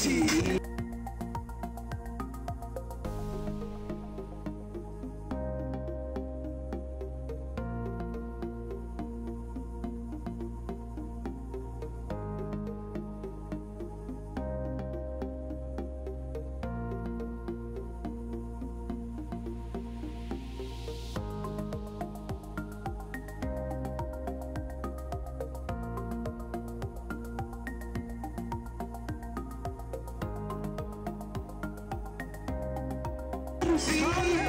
see. See you.